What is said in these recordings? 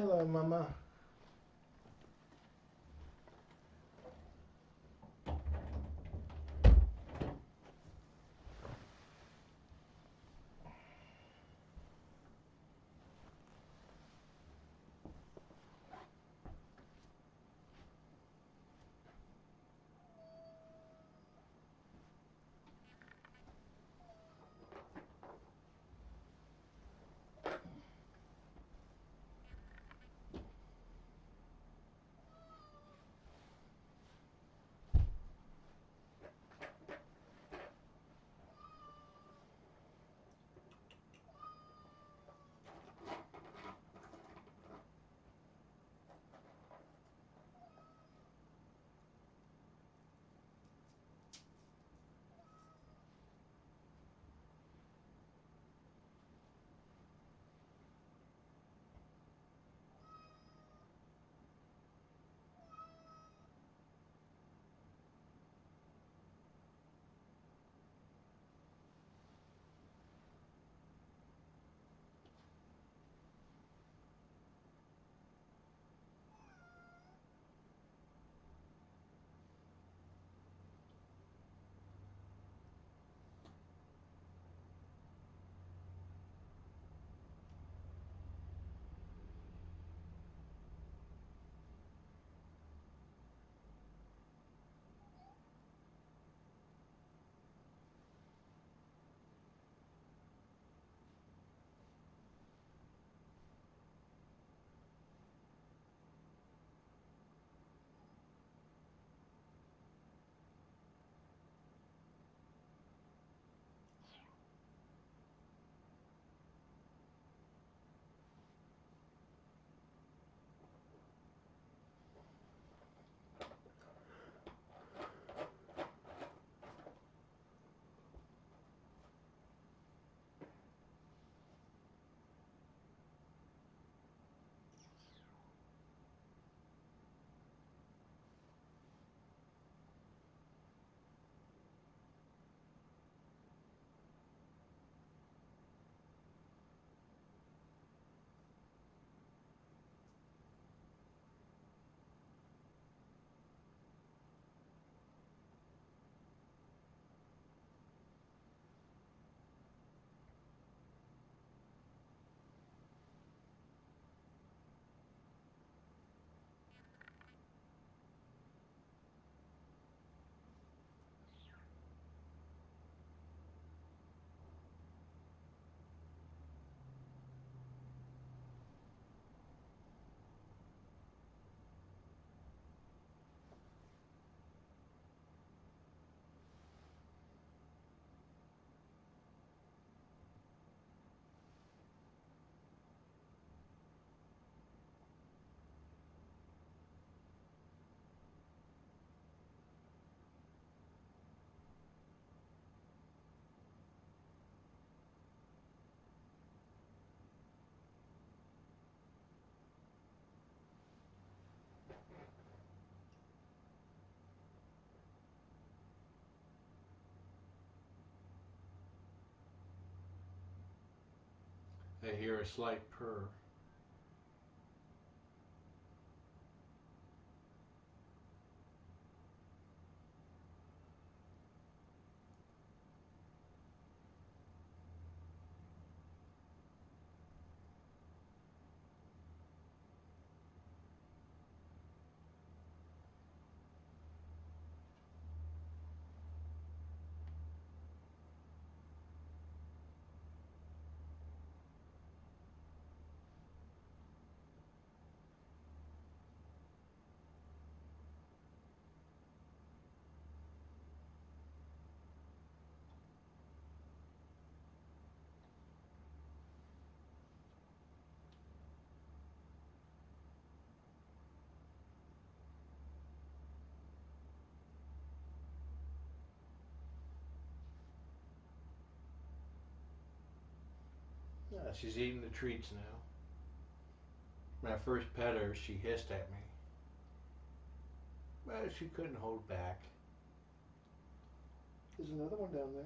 Hello, Mama. I hear a slight purr. She's eating the treats now. When I first pet her, she hissed at me. Well, she couldn't hold back. There's another one down there.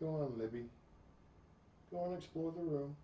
Go on, Libby. Go on, explore the room.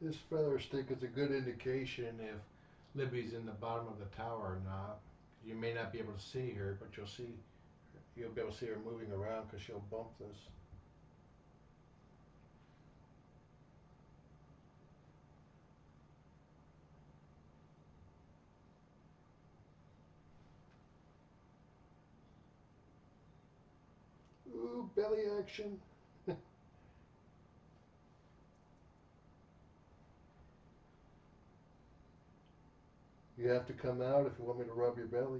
This feather stick is a good indication if Libby's in the bottom of the tower or not. You may not be able to see her, but you'll be able to see her moving around because she'll bump this. Ooh, belly action. You have to come out if you want me to rub your belly.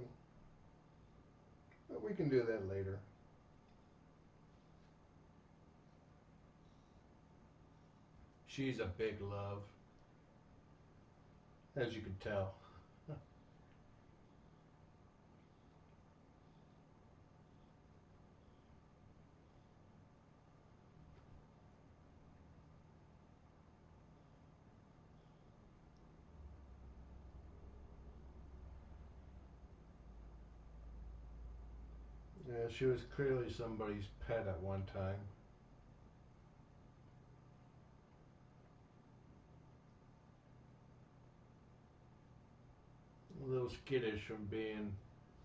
But we can do that later. She's a big love, as you can tell. Yeah, she was clearly somebody's pet at one time. A little skittish from being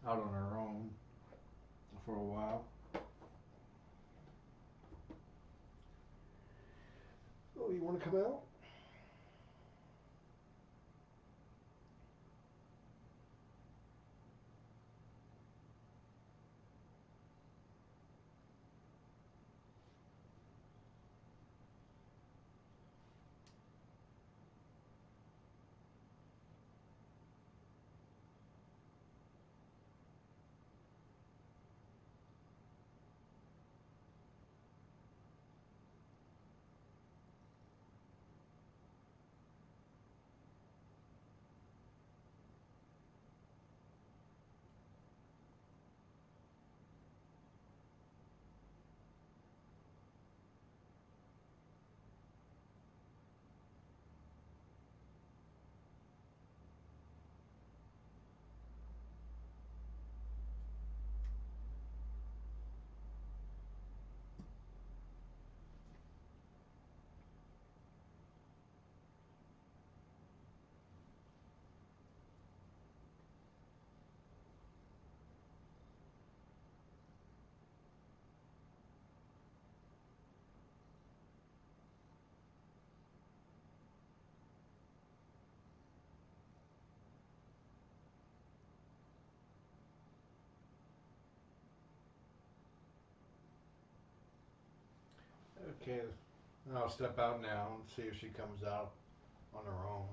out on her own for a while. Oh, you want to come out? Okay, I'll step out now and see if she comes out on her own.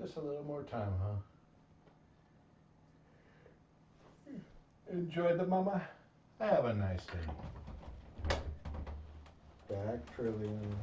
Just a little more time, huh? Enjoy the mama. Have a nice day. Back, Trillian.